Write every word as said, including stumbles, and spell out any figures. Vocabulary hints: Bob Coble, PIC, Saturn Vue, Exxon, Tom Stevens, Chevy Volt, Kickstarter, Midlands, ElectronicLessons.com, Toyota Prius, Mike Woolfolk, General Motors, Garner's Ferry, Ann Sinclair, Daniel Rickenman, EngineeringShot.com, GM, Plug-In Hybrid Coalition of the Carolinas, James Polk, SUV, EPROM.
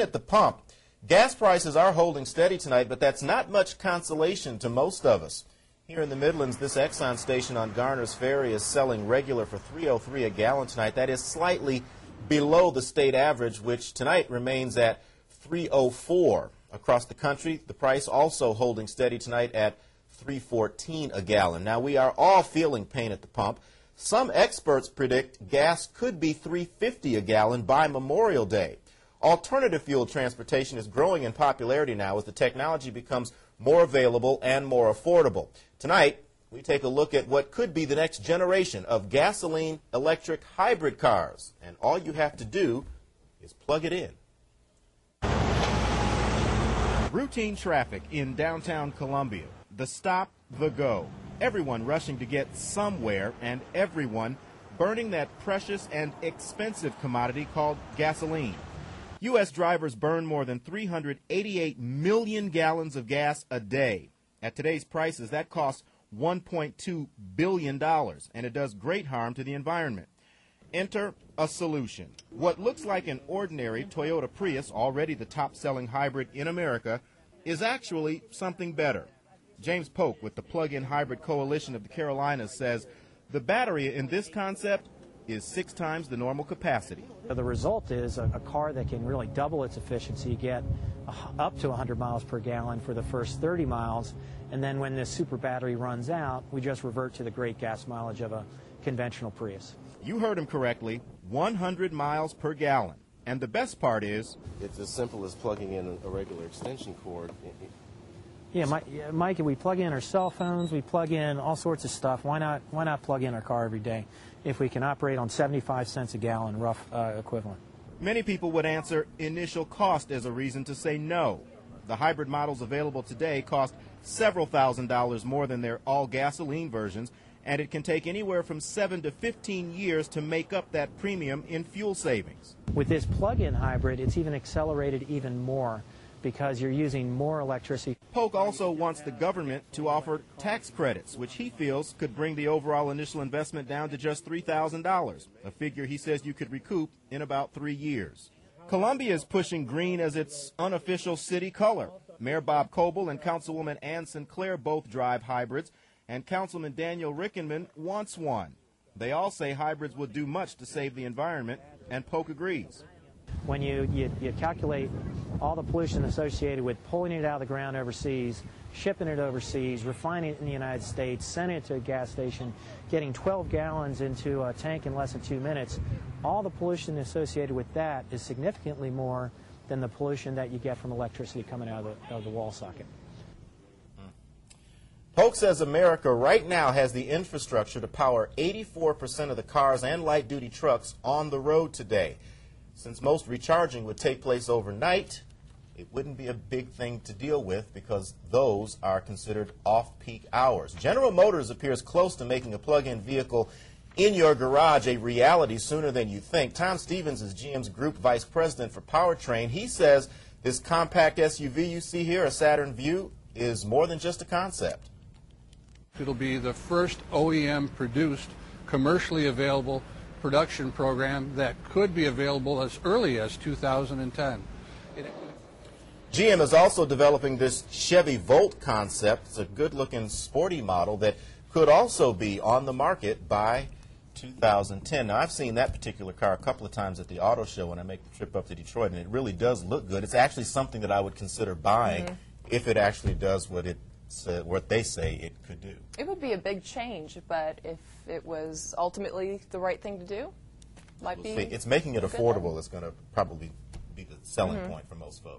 At the pump, gas prices are holding steady tonight, but that's not much consolation to most of us. Here in the Midlands, this Exxon station on Garner's Ferry is selling regular for three oh three a gallon tonight. That is slightly below the state average, which tonight remains at three oh four. Across the country, the price also holding steady tonight at three fourteen a gallon. Now, we are all feeling pain at the pump. Some experts predict gas could be three fifty a gallon by Memorial Day. Alternative fuel transportation is growing in popularity now as the technology becomes more available and more affordable. Tonight, we take a look at what could be the next generation of gasoline electric hybrid cars. And all you have to do is plug it in. Routine traffic in downtown Columbia. The stop, the go. Everyone rushing to get somewhere and everyone burning that precious and expensive commodity called gasoline. U S drivers burn more than three hundred eighty-eight million gallons of gas a day. At today's prices, that costs one point two billion dollars, and it does great harm to the environment. Enter a solution. What looks like an ordinary Toyota Prius, already the top-selling hybrid in America, is actually something better. James Polk with the Plug-In Hybrid Coalition of the Carolinas says the battery in this concept is six times the normal capacity. The result is a, a car that can really double its efficiency, get up to one hundred miles per gallon for the first thirty miles, and then when this super battery runs out, we just revert to the great gas mileage of a conventional Prius. You heard him correctly, one hundred miles per gallon. And the best part is, it's as simple as plugging in a regular extension cord. Yeah, Mike, Mike, we plug in our cell phones, we plug in all sorts of stuff. Why not, why not plug in our car every day if we can operate on seventy-five cents a gallon, rough uh, equivalent? Many people would answer initial cost as a reason to say no. The hybrid models available today cost several thousand dollars more than their all-gasoline versions, and it can take anywhere from seven to fifteen years to make up that premium in fuel savings. With this plug-in hybrid, it's even accelerated even more, because you're using more electricity. Polk also wants the government to offer tax credits, which he feels could bring the overall initial investment down to just three thousand dollars, a figure he says you could recoup in about three years. Columbia is pushing green as its unofficial city color. Mayor Bob Coble and Councilwoman Ann Sinclair both drive hybrids, and Councilman Daniel Rickenman wants one. They all say hybrids will do much to save the environment, and Polk agrees. When you, you, you calculate all the pollution associated with pulling it out of the ground overseas, shipping it overseas, refining it in the United States, sending it to a gas station, getting twelve gallons into a tank in less than two minutes, all the pollution associated with that is significantly more than the pollution that you get from electricity coming out of the, of the wall socket. Polk says America right now has the infrastructure to power eighty-four percent of the cars and light-duty trucks on the road today. Since most recharging would take place overnight, it wouldn't be a big thing to deal with because those are considered off-peak hours. General Motors appears close to making a plug-in vehicle in your garage a reality sooner than you think. Tom Stevens is G M's Group Vice President for Powertrain. He says this compact S U V you see here, a Saturn Vue, is more than just a concept. It'll be the first O E M-produced, commercially available production program that could be available as early as two thousand ten. G M is also developing this Chevy Volt concept. It's a good-looking sporty model that could also be on the market by two thousand ten. Now, I've seen that particular car a couple of times at the auto show when I make the trip up to Detroit, and it really does look good. It's actually something that I would consider buying mm-hmm. if it actually does what it So what they say it could do. It would be a big change, but if it was ultimately the right thing to do, might we'll be. See. It's making it affordable. It's going to probably be the selling mm-hmm. point for most folks.